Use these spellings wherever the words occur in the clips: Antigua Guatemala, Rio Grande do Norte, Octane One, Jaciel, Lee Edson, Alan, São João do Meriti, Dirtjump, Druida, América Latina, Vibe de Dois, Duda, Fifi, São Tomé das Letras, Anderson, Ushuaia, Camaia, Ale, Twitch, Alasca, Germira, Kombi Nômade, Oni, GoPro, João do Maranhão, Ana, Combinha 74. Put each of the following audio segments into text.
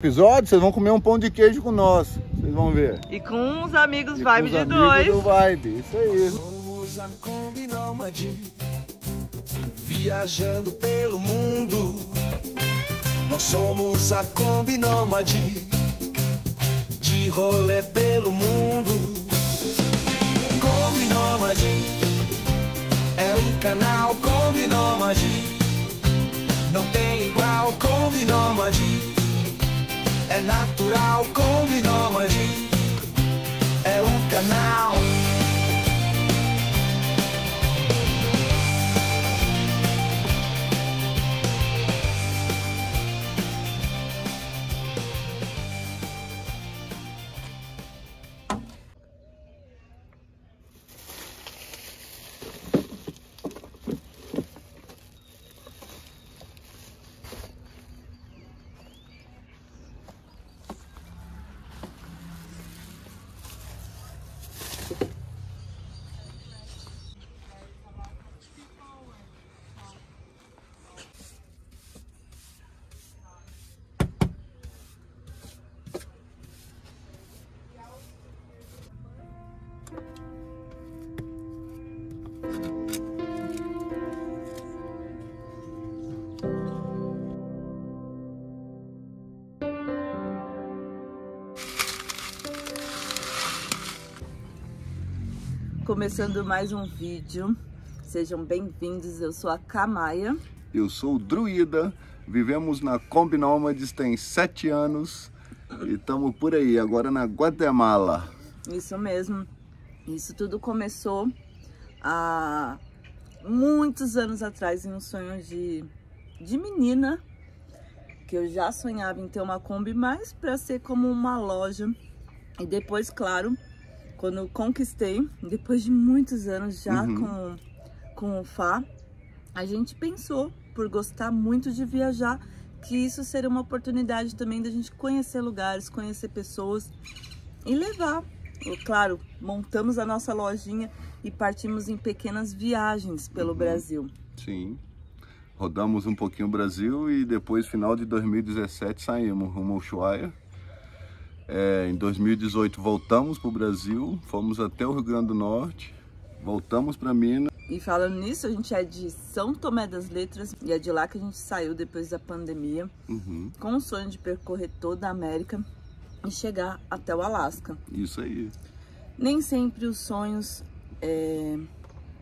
Episódio, vocês vão comer um pão de queijo com nós, vocês vão ver. E com os amigos Vibe de Dois. Do Vibe, isso aí. Somos a Kombi Nômade, viajando pelo mundo. Nós somos a Kombi Nômade, de rolê pelo mundo. Kombi Nômade, é o canal Kombi Nômade. Não tem igual Kombi Nômade. É natural, Kombi Nômade, é um canal. Começando mais um vídeo, sejam bem-vindos, eu sou a Camaia. Eu sou o Druida, vivemos na Kombi Nômades tem 7 anos e estamos por aí, agora na Guatemala. Isso mesmo, isso tudo começou há muitos anos atrás em um sonho de menina, que eu já sonhava em ter uma Kombi, mas para ser como uma loja, e depois, claro, quando eu conquistei, depois de muitos anos já com o Fá, a gente pensou, por gostar muito de viajar, que isso seria uma oportunidade também da gente conhecer lugares, conhecer pessoas e levar. E, claro, montamos a nossa lojinha e partimos em pequenas viagens pelo Brasil. Sim, rodamos um pouquinho o Brasil e depois, final de 2017, saímos rumo ao Ushuaia. Em 2018 voltamos para o Brasil, fomos até o Rio Grande do Norte, voltamos para Minas. E falando nisso, a gente é de São Tomé das Letras e é de lá que a gente saiu depois da pandemia, com o sonho de percorrer toda a América e chegar até o Alasca. Isso aí. Nem sempre os sonhos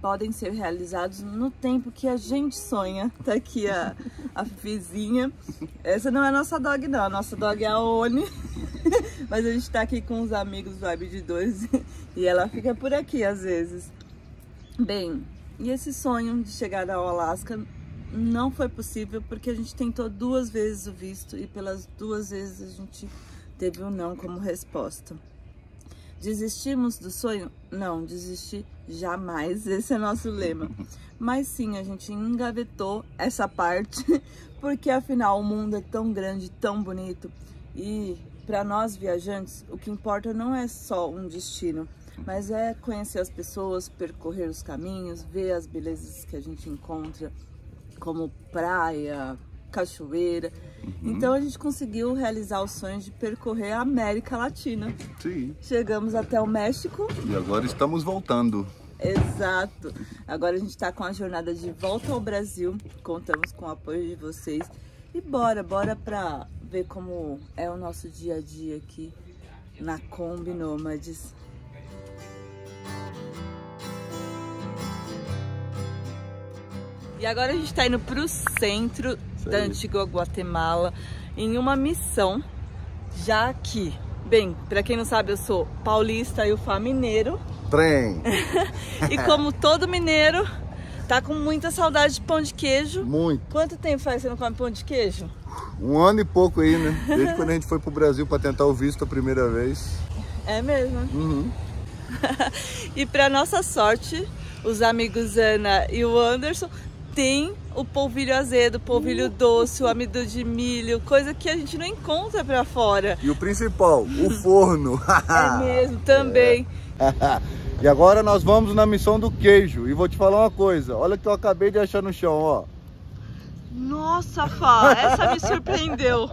podem ser realizados no tempo que a gente sonha. Tá aqui a Fifizinha. Essa não é a nossa dog não, a nossa dog é a Oni. Mas a gente tá aqui com os amigos do Vibe de Dois e ela fica por aqui às vezes. Bem, e esse sonho de chegar ao Alasca não foi possível porque a gente tentou 2 vezes o visto e pelas 2 vezes a gente teve um não como resposta. Desistimos do sonho? Não, desistir jamais, esse é nosso lema. Mas sim, a gente engavetou essa parte, porque afinal o mundo é tão grande, tão bonito. E para nós viajantes, o que importa não é só um destino, mas é conhecer as pessoas, percorrer os caminhos, ver as belezas que a gente encontra, como praia, cachoeira. Então a gente conseguiu realizar o sonho de percorrer a América Latina. Sim. Chegamos até o México. E agora estamos voltando. Exato. Agora a gente está com a jornada de volta ao Brasil. Contamos com o apoio de vocês. E bora para ver como é o nosso dia a dia aqui na Kombi Nômades. E agora a gente está indo para o centro da Antigua Guatemala em uma missão, já que, bem, para quem não sabe, eu sou paulista e o Fá mineiro. Trem! E como todo mineiro, tá com muita saudade de pão de queijo. Muito! Quanto tempo faz que você não come pão de queijo? 1 ano e pouco aí, né? Desde quando a gente foi pro Brasil para tentar o visto a primeira vez. É mesmo? E para nossa sorte, os amigos Ana e o Anderson tem o polvilho azedo, o polvilho doce, o amido de milho, coisa que a gente não encontra pra fora. E o principal, o forno. É mesmo, também. E agora nós vamos na missão do queijo. E vou te falar uma coisa, olha o que eu acabei de achar no chão, ó. Nossa, Fá, essa me surpreendeu.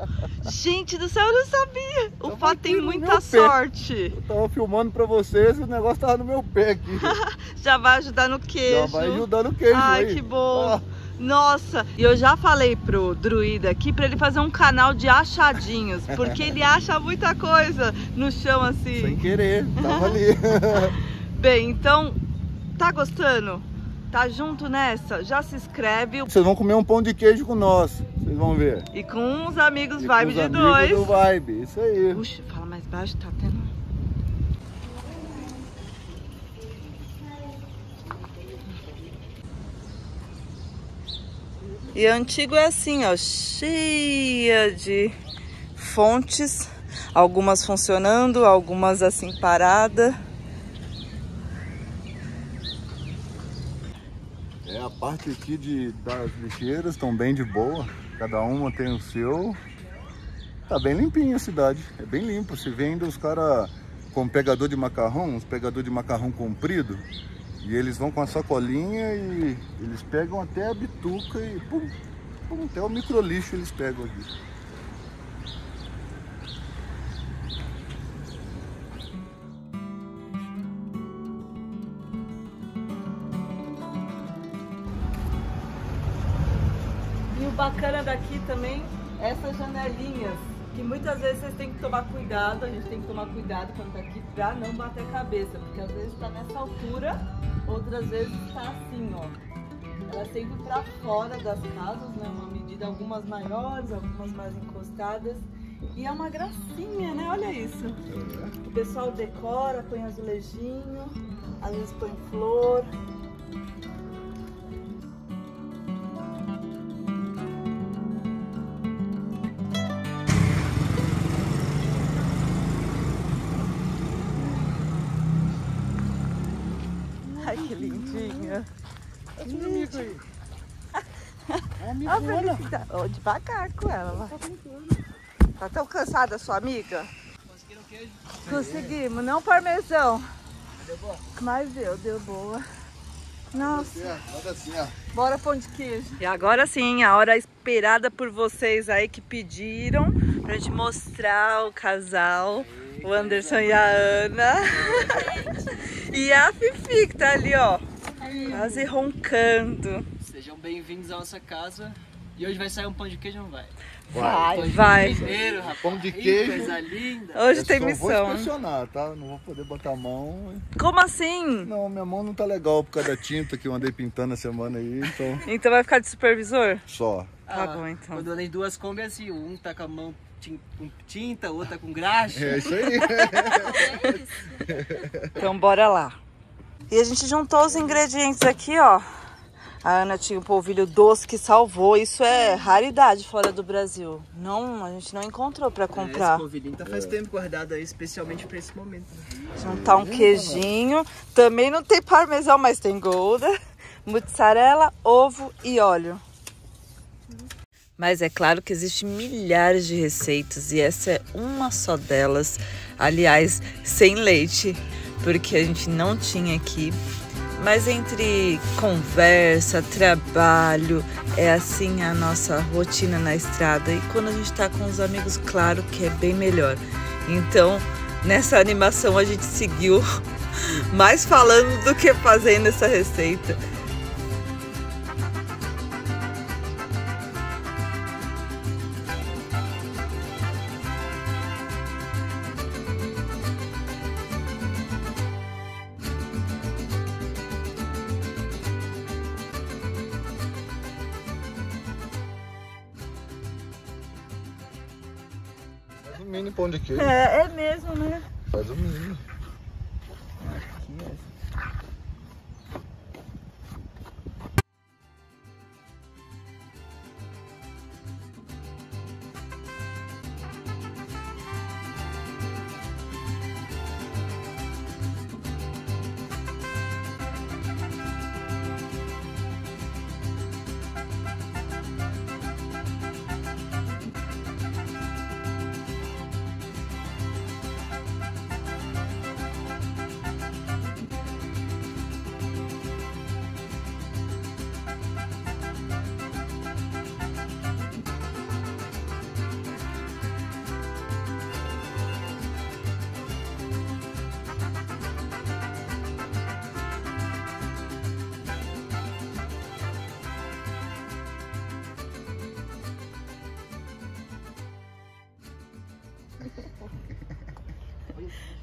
Gente do céu, eu não sabia. O Fá tem muita sorte. Eu tava filmando pra vocês e o negócio tava no meu pé aqui. Já vai ajudar no queijo. Já vai ajudar no queijo. Ai, aí. Que bom. Ah. Nossa, e eu já falei pro Druida aqui pra ele fazer um canal de achadinhos, porque ele acha muita coisa no chão assim. Sem querer, tava ali. Bem, então, tá gostando? Tá junto nessa? Já se inscreve. Vocês vão comer um pão de queijo com nós, vocês vão ver. E com uns amigos Vibe de Dois. Do Vibe, isso aí. Puxa, fala mais baixo, tá tendo... E Antigo é assim, ó, cheia de fontes, algumas funcionando, algumas assim parada. É, a parte aqui das lixeiras estão bem de boa, cada uma tem o seu. Tá bem limpinha a cidade, é bem limpo. Se vê ainda os caras com pegador de macarrão, uns pegador de macarrão comprido. E eles vão com a sacolinha e eles pegam até a bituca e pum, pum, até o micro lixo eles pegam aqui. E o bacana daqui também, essas janelinhas, que muitas vezes vocês têm que tomar cuidado, a gente tem que tomar cuidado quando tá aqui pra não bater a cabeça, porque às vezes tá nessa altura. Outras vezes está assim, ó. Ela sempre para fora das casas, né? Uma medida, algumas maiores, algumas mais encostadas. E é uma gracinha, né? Olha isso. O pessoal decora, põe azulejinho, às vezes põe flor. Que lindinho. Olha, devagar com ela. Tá tão cansada a sua amiga? Conseguiram queijo? Conseguimos, não parmesão. Deu boa? Mas deu boa. Nossa. Bora pão de queijo. E agora sim, a hora esperada por vocês aí que pediram pra gente mostrar o casal. O Anderson e a Ana. E a Fifi que tá ali, ó. Quase roncando. Sejam bem-vindos à nossa casa. E hoje vai sair um pão de queijo ou não vai? Vai. Mineiro, rapaz. Pão de queijo. Coisa linda. Hoje tem missão. Eu vou pressionar, tá? Não vou poder botar a mão. Como assim? Não, minha mão não tá legal por causa da tinta que eu andei pintando a semana aí, então... Então vai ficar de supervisor? Só. Tá bom, então. Quando eu andei duas Kombi assim, um tá com a mão... com tinta, outra com graxa. É isso aí. Então bora lá. E a gente juntou os ingredientes aqui, ó. A Ana tinha um polvilho doce que salvou. Isso é raridade fora do Brasil. Não, a gente não encontrou pra comprar. Esse polvilhinho tá faz tempo guardado aí, especialmente pra esse momento. Juntar um queijinho. Também não tem parmesão, mas tem gouda, mussarela, ovo e óleo. Mas é claro que existem milhares de receitas e essa é uma só delas. Aliás, sem leite, porque a gente não tinha aqui. Mas entre conversa, trabalho, é assim a nossa rotina na estrada. E quando a gente está com os amigos, claro que é bem melhor. Então, nessa animação a gente seguiu mais falando do que fazendo essa receita. Mini pão de queijo. É mesmo, né? Faz o mínimo.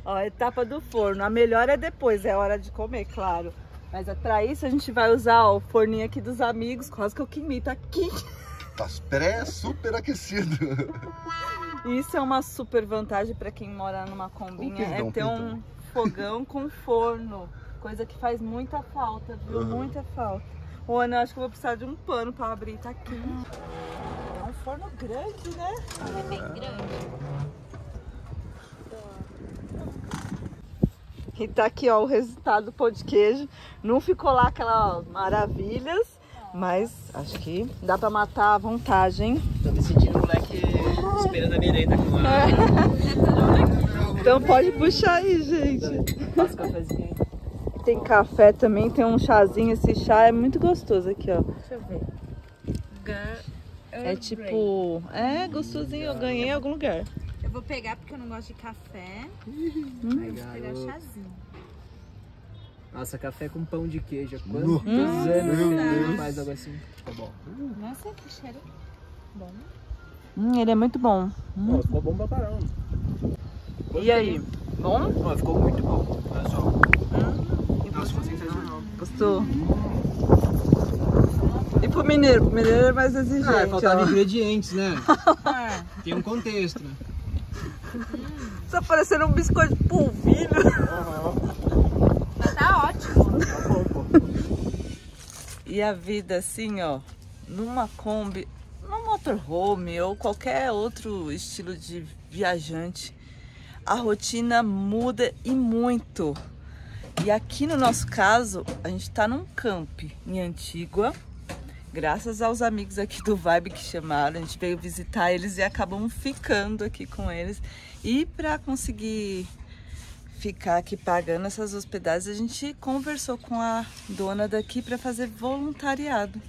Ó, a etapa do forno. A melhor é depois, é hora de comer, claro. Mas para isso a gente vai usar ó, o forninho aqui dos amigos, quase que eu queimei, tá aqui. Tá pré-super aquecido. Isso é uma super vantagem para quem mora numa combinha, é ter um fogão com forno. Coisa que faz muita falta, viu? Uhum. Muita falta. Ô, Ana, eu acho que eu vou precisar de um pano para abrir, tá aqui. É um forno grande, né? É bem grande. E tá aqui, ó, o resultado do pão de queijo. Não ficou lá aquelas maravilhas, mas acho que dá pra matar à vontade, hein? Tô me sentindo o moleque esperando a merenda com a... É. Então pode puxar aí, gente. Passa o cafezinho. Tem café também, tem um chazinho. Esse chá é muito gostoso aqui, ó. Deixa eu ver. É tipo... É gostosinho, eu ganhei em algum lugar. Vou pegar porque eu não gosto de café. Aí vou pegar o chazinho. Nossa, café com pão de queijo. Quantos anos que não faz algo assim? Tá bom. Nossa, que cheiro bom. Ele é muito bom. Oh, ficou bom pra caramba. E aí? Bom? Oh, ficou muito bom. Olha só. Nossa, ficou sensacional. Gostou? E pro mineiro é mais exigente. Ah, faltava ingredientes, né? Tem um contexto, né? Só parecendo um biscoito de polvilho. Tá ótimo. E a vida assim, ó, numa Kombi, num motorhome ou qualquer outro estilo de viajante, a rotina muda e muito. E aqui no nosso caso, a gente tá num camp em Antigua. Graças aos amigos aqui do Vibe que chamaram, a gente veio visitar eles e acabamos ficando aqui com eles. E para conseguir ficar aqui pagando essas hospedagens, a gente conversou com a dona daqui para fazer voluntariado.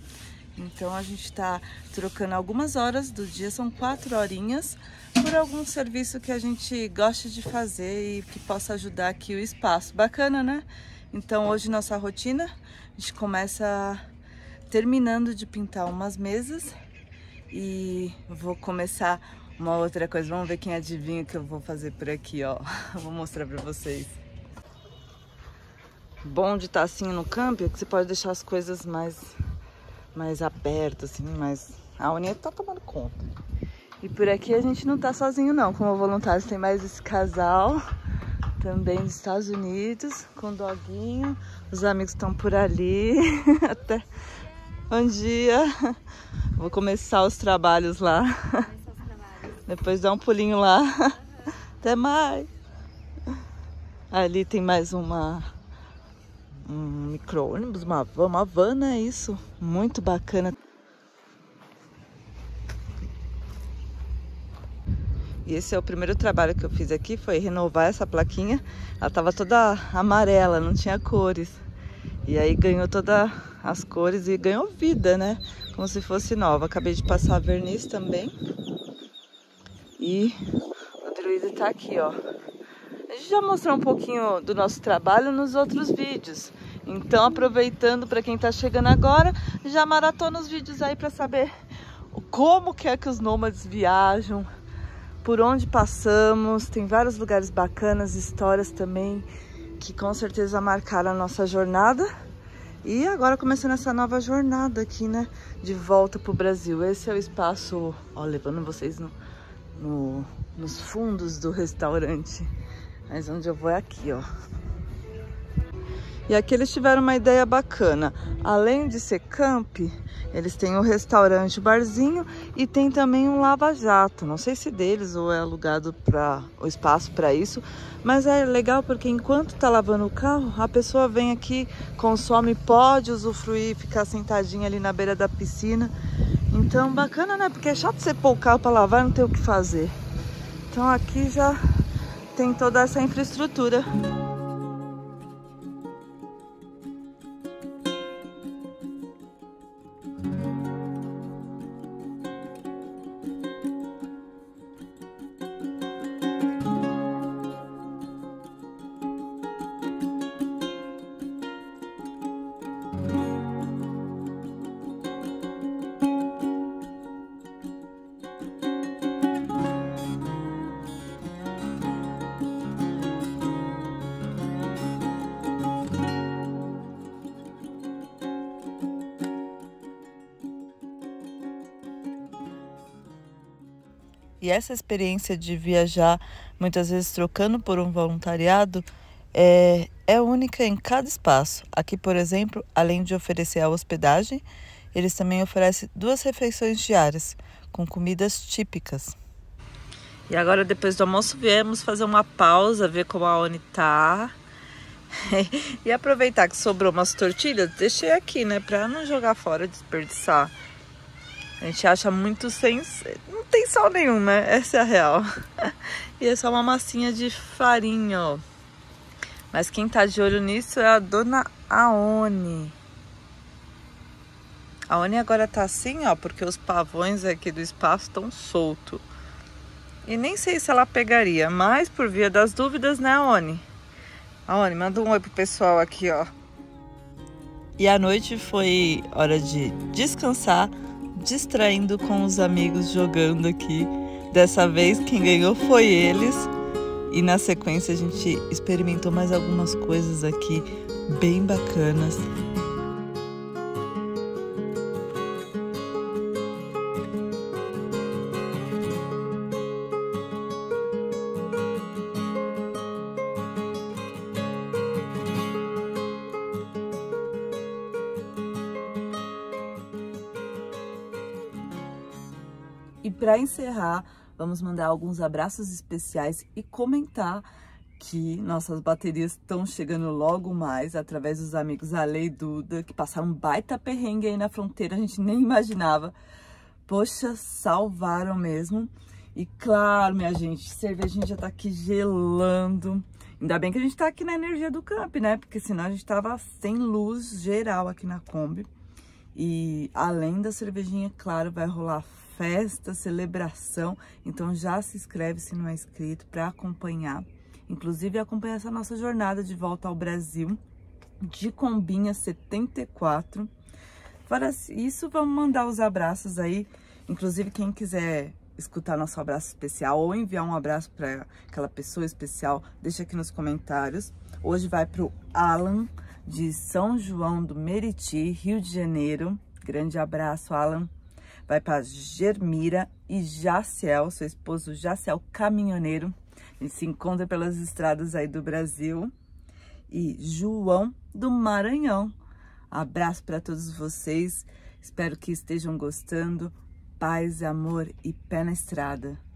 Então a gente está trocando algumas horas do dia, são 4 horinhas, por algum serviço que a gente goste de fazer e que possa ajudar aqui o espaço. Bacana, né? Então hoje nossa rotina, a gente começa... terminando de pintar umas mesas e vou começar uma outra coisa. Vamos ver quem adivinha o que eu vou fazer por aqui, ó. Vou mostrar pra vocês. Bom de estar assim no campo é que você pode deixar as coisas mais abertas, assim, mais... A Oni tá tomando conta. E por aqui a gente não tá sozinho, não. Como voluntários tem mais esse casal, também dos Estados Unidos, com doguinho. Os amigos estão por ali, até... Bom dia, vou começar os trabalhos lá, depois dar um pulinho lá, até mais. Ali tem mais um micro-ônibus, uma van, é isso, muito bacana. E esse é o primeiro trabalho que eu fiz aqui, foi renovar essa plaquinha, ela estava toda amarela, não tinha cores. E aí ganhou todas as cores e ganhou vida, né? Como se fosse nova. Acabei de passar verniz também. E o Druida tá aqui, ó. A gente já mostrou um pouquinho do nosso trabalho nos outros vídeos. Então, aproveitando para quem tá chegando agora, já maratona os vídeos aí para saber como que é que os nômades viajam, por onde passamos. Tem vários lugares bacanas, histórias também, que com certeza marcaram a nossa jornada. E agora começando essa nova jornada aqui, né? De volta pro Brasil. Esse é o espaço, ó, levando vocês nos fundos do restaurante. Mas onde eu vou é aqui, ó. E aqui eles tiveram uma ideia bacana. Além de ser camp, eles têm um restaurante, um barzinho e tem também um lava-jato. Não sei se deles ou é alugado para o espaço para isso, mas é legal porque enquanto tá lavando o carro, a pessoa vem aqui, consome, pode usufruir, ficar sentadinha ali na beira da piscina. Então, bacana, né? Porque é chato você pôr o carro para lavar, não tem o que fazer. Então, aqui já tem toda essa infraestrutura. E essa experiência de viajar, muitas vezes trocando por um voluntariado, é única em cada espaço. Aqui, por exemplo, além de oferecer a hospedagem, eles também oferecem 2 refeições diárias, com comidas típicas. E agora, depois do almoço, viemos fazer uma pausa, ver como a Oni tá. E aproveitar que sobrou umas tortilhas, deixei aqui, né? Pra não jogar fora, desperdiçar. A gente acha muito sem... Não tem sal nenhum, né? Essa é a real. E é só uma massinha de farinha, ó. Mas quem tá de olho nisso é a dona Oni. A Oni agora tá assim, ó, porque os pavões aqui do espaço estão soltos. E nem sei se ela pegaria, mas por via das dúvidas, né, Oni? A Oni, manda um oi pro pessoal aqui, ó. E a noite foi hora de descansar, distraindo com os amigos, jogando aqui. Dessa vez quem ganhou foi eles. E na sequência a gente experimentou mais algumas coisas aqui bem bacanas. E para encerrar, vamos mandar alguns abraços especiais e comentar que nossas baterias estão chegando logo mais através dos amigos Ale e Duda, que passaram um baita perrengue aí na fronteira, a gente nem imaginava. Poxa, salvaram mesmo. E claro, minha gente, cervejinha já tá aqui gelando. Ainda bem que a gente tá aqui na energia do camp, né? Porque senão a gente tava sem luz geral aqui na Kombi. E além da cervejinha, claro, vai rolar festa, celebração, então já se inscreve se não é inscrito para acompanhar, inclusive acompanhar essa nossa jornada de volta ao Brasil de Combinha 74. Para isso, vamos mandar os abraços aí, inclusive quem quiser escutar nosso abraço especial ou enviar um abraço para aquela pessoa especial, deixa aqui nos comentários. Hoje vai para o Alan de São João do Meriti, Rio de Janeiro, grande abraço, Alan. Vai para Germira e Jaciel, seu esposo Jaciel, caminhoneiro. Eles se encontram pelas estradas aí do Brasil. E João do Maranhão. Abraço para todos vocês. Espero que estejam gostando. Paz, amor e pé na estrada.